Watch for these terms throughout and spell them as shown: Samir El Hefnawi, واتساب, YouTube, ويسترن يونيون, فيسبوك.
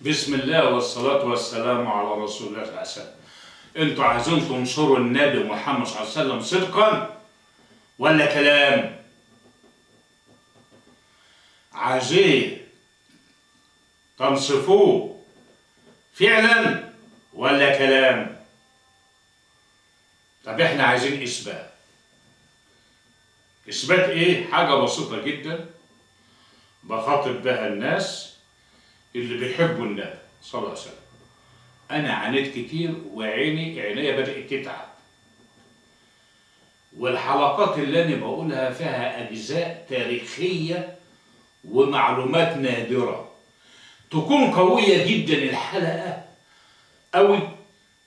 بسم الله والصلاة والسلام على رسول الله صلى الله عليه وسلم. انتوا عايزين تنصروا النبي محمد صلى الله عليه وسلم صدقا ولا كلام؟ عايزين تنصفوه فعلا ولا كلام؟ طب احنا عايزين اثبات. اثبات ايه؟ حاجة بسيطة جدا بخاطب بها الناس اللي بيحبوا النبي صلى الله عليه وسلم. انا عانيت كتير وعينيا بدأت تتعب، والحلقات اللي انا بقولها فيها اجزاء تاريخية ومعلومات نادرة تكون قوية جدا الحلقة قوي،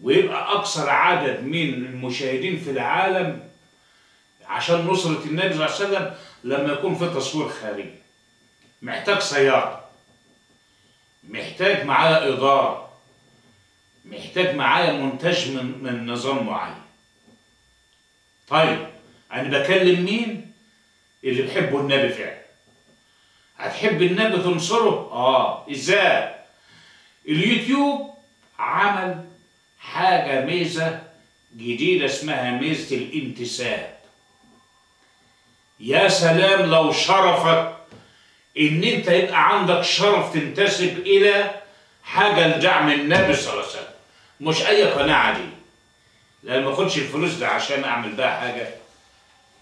ويبقى اكثر عدد من المشاهدين في العالم عشان نصرة النبي صلى الله عليه وسلم. لما يكون في تصوير خارجي محتاج سيارة، محتاج معايا إدارة، محتاج معايا مونتاج من نظام معين. طيب أنا بكلم مين؟ اللي بيحبوا النبي فعلا. هتحب النبي تنصره؟ آه، إزاي؟ اليوتيوب عمل حاجة ميزة جديدة اسمها ميزة الانتساب. يا سلام لو شرفت ان انت يبقى عندك شرف تنتسب الى حاجه لدعم النبي صلى الله عليه وسلم، مش اي قناه دي. لان ما اخدش الفلوس ده عشان اعمل بها حاجه،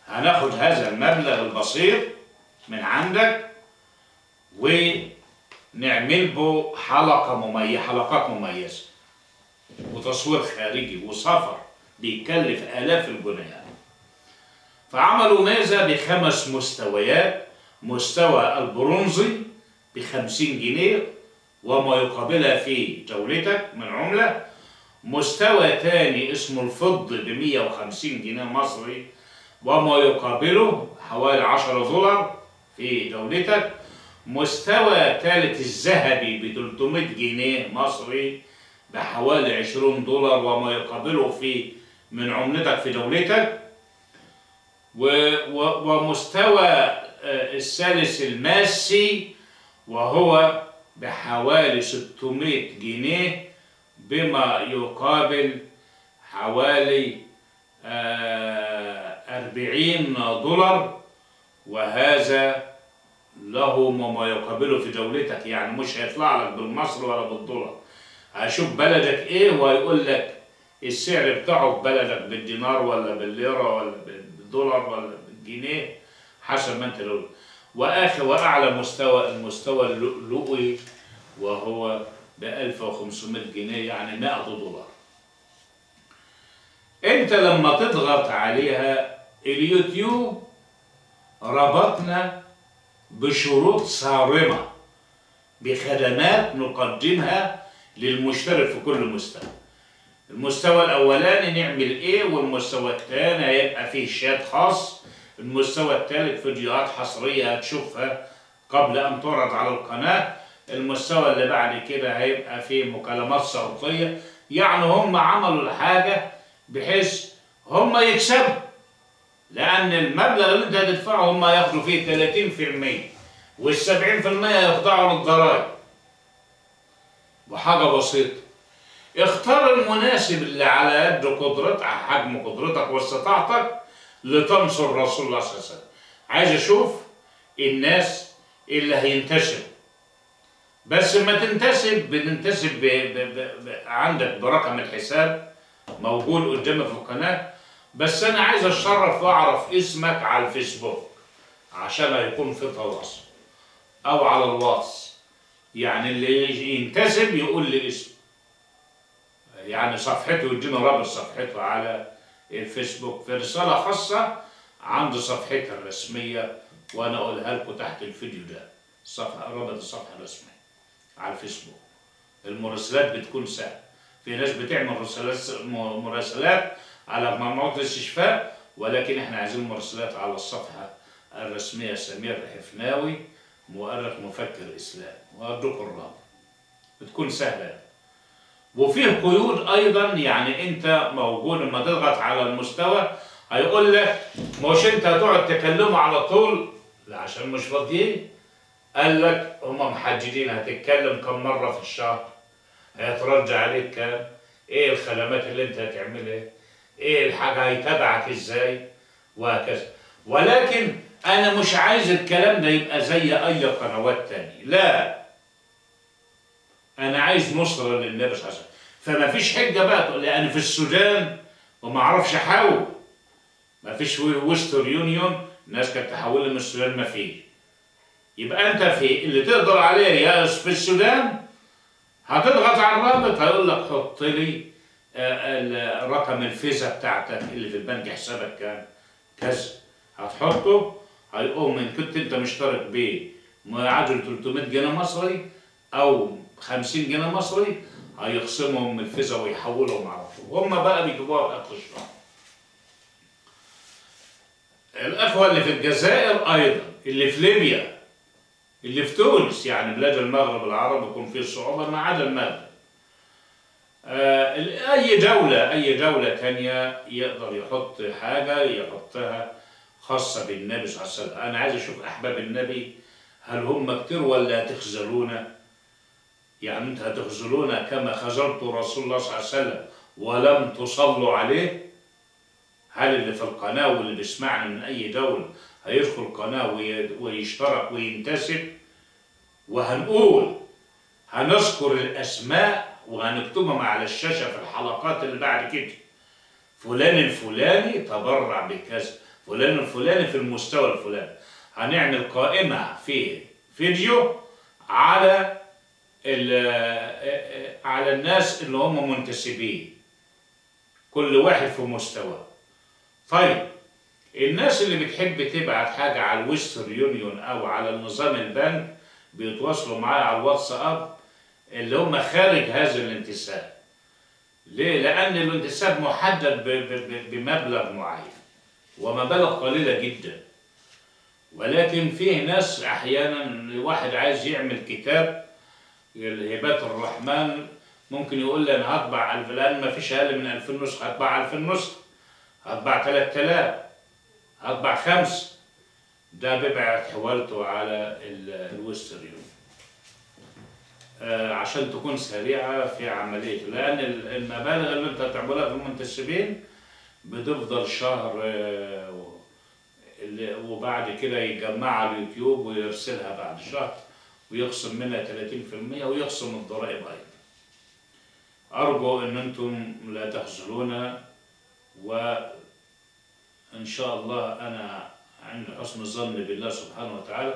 هناخد هذا المبلغ البسيط من عندك ونعمل به حلقه مميزه، حلقات مميزه وتصوير خارجي وسفر بيكلف الاف الجنيهات. فعملوا ميزه بخمس مستويات. مستوى البرونزي ب50 جنيه وما يقابلها في جولتك من عملة. مستوى تاني اسمه الفضي ب150 جنيه مصري وما يقابله حوالي 10 دولار في جولتك. مستوى تالت الذهبي ب300 جنيه مصري بحوالي 20 دولار وما يقابله في من عملتك في جولتك. ومستوى الثالث الماسي وهو بحوالي 600 جنيه بما يقابل حوالي 40 دولار، وهذا له ما يقابله في دولتك. يعني مش هيطلع لك بالمصري ولا بالدولار، هشوف بلدك ايه وهيقول لك السعر بتاعه في بلدك بالدينار ولا بالليره ولا بالدولار ولا بالجنيه حسب ما انت لو. واعلى مستوى المستوى اللؤلؤي وهو ب1500 جنيه، يعني 100 دولار. انت لما تضغط عليها اليوتيوب ربطنا بشروط صارمة بخدمات نقدمها للمشترك في كل مستوى. المستوى الاولاني نعمل ايه، والمستوى الثاني هيبقى فيه شات خاص، المستوى الثالث فيديوهات حصرية هتشوفها قبل أن تعرض على القناة، المستوى اللي بعد كده هيبقى فيه مكالمات صوتية. يعني هم عملوا الحاجة بحيث هم يكسبوا، لأن المبلغ اللي أنت هتدفعه هم هياخدوا فيه 30% وال70% هيخضعوا للضرايب. وحاجة بسيطة، اختار المناسب اللي على قد قدرتك، حجم قدرتك واستطاعتك لتنصر رسول الله صلى الله عليه وسلم. عايز اشوف الناس اللي هينتسب، بس ما تنتسب بتنتسب عندك برقم الحساب موجود قدامي في القناه، بس انا عايز اتشرف واعرف اسمك على الفيسبوك عشان هيكون في تواصل، او على الواتس. يعني اللي ينتسب يقول لي اسمه، يعني صفحته، يديني رابط صفحته على الفيسبوك في رسالة خاصة عند صفحتها الرسمية، وأنا أقولها لكم تحت الفيديو ده، الصفحة رابط الصفحة الرسمية على الفيسبوك. المراسلات بتكون سهلة، في ناس بتعمل مراسلات على منصات الاستشفاء، ولكن إحنا عايزين مراسلات على الصفحة الرسمية. سمير الحفناوي، مؤرخ مفكر إسلام، وأدوك الرابط، بتكون سهلة. وفيه قيود ايضا، يعني انت موجود لما تضغط على المستوى هيقول لك مش انت هتقعد تكلمه على طول، لا عشان مش فاضيين، قال لك هم محددين هتتكلم كم مره في الشهر، هيترجع عليك كام، ايه الخدمات اللي انت هتعملها، ايه الحاجه هيتابعك ازاي، وهكذا. ولكن انا مش عايز الكلام ده يبقى زي اي قنوات تانية، لا، انا عايز نصره للنبي صلى الله عليه وسلم. فما فيش حجه بقى تقول لي انا في السودان وما اعرفش احاول، ما فيش ويستر يونيون، الناس كانت تحول لي من السودان ما فيه. يبقى انت في اللي تقدر عليه يا في السودان هتضغط على الرابط هيقول لك حط لي رقم الفيزا بتاعتك اللي في البنك حسابك كام كذا، هتحطه هيقوم ان كنت انت مشترك بيه معادل 300 جنيه مصري او 50 جنيه مصري هيخصمهم من الفيزا ويحولهم على طول، هم بقى بيجيبوها في اخر الشهر. الاخوه اللي في الجزائر ايضا، اللي في ليبيا، اللي في تونس، يعني بلاد المغرب العربي يكون فيه صعوبه ما عدا المغرب. اي دوله ثانيه يقدر يحط حاجه يحطها خاصه بالنبي صلى الله عليه وسلم. انا عايز اشوف احباب النبي هل هم كتير ولا هتخذلونا؟ يعني انت هتخذلونا كما خذلت رسول الله صلى الله عليه وسلم ولم تصلوا عليه؟ هل اللي في القناه واللي بيسمعنا من اي دوله هيدخل القناه ويشترك وينتسب؟ وهنقول هنذكر الاسماء وهنكتبهم على الشاشه في الحلقات اللي بعد كده. فلان الفلاني تبرع بكذا، فلان الفلاني في المستوى الفلاني. هنعمل قائمه في فيديو على الناس اللي هم منتسبين، كل واحد في مستوى. طيب الناس اللي بتحب تبعت حاجه على الويسترن يونيون او على النظام البنك بيتواصلوا معايا على الواتساب، اللي هم خارج هذا الانتساب. ليه؟ لان الانتساب محدد بمبلغ معين ومبالغ قليله جدا، ولكن فيه ناس احيانا واحد عايز يعمل كتاب الهبات الرحمن ممكن يقول لي انا هطبع 1000، لان مفيش اقل من 2000 نسخه، هطبع 2000 نسخه، هطبع 3000، هطبع 5، ده بيبعت حوالته على الويسترن يونيون عشان تكون سريعه في عمليته، لان المبالغ اللي انت هتعملها في المنتسبين بتفضل شهر وبعد كده يجمعها على اليوتيوب ويرسلها بعد شهر ويخصم منها 30% ويخصم الضرائب ايضا. ارجو ان انتم لا تخذلونا، وان شاء الله انا عند حسن الظن بالله سبحانه وتعالى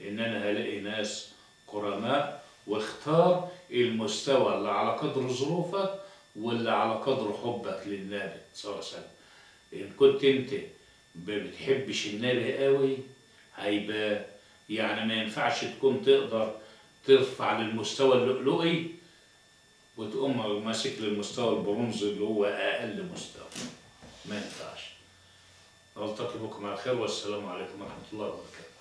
ان انا هلاقي ناس كرماء، واختار المستوى اللي على قدر ظروفك واللي على قدر حبك للنبي صلى الله عليه وسلم. ان كنت انت ما بتحبش النبي قوي هيبقى يعني ما ينفعش تكون تقدر ترفع للمستوى اللؤلؤي وتقوم ماسك للمستوى البرونزي اللي هو اقل مستوى، ما ينفعش. نلتقي بكم على خير، والسلام عليكم ورحمه الله وبركاته.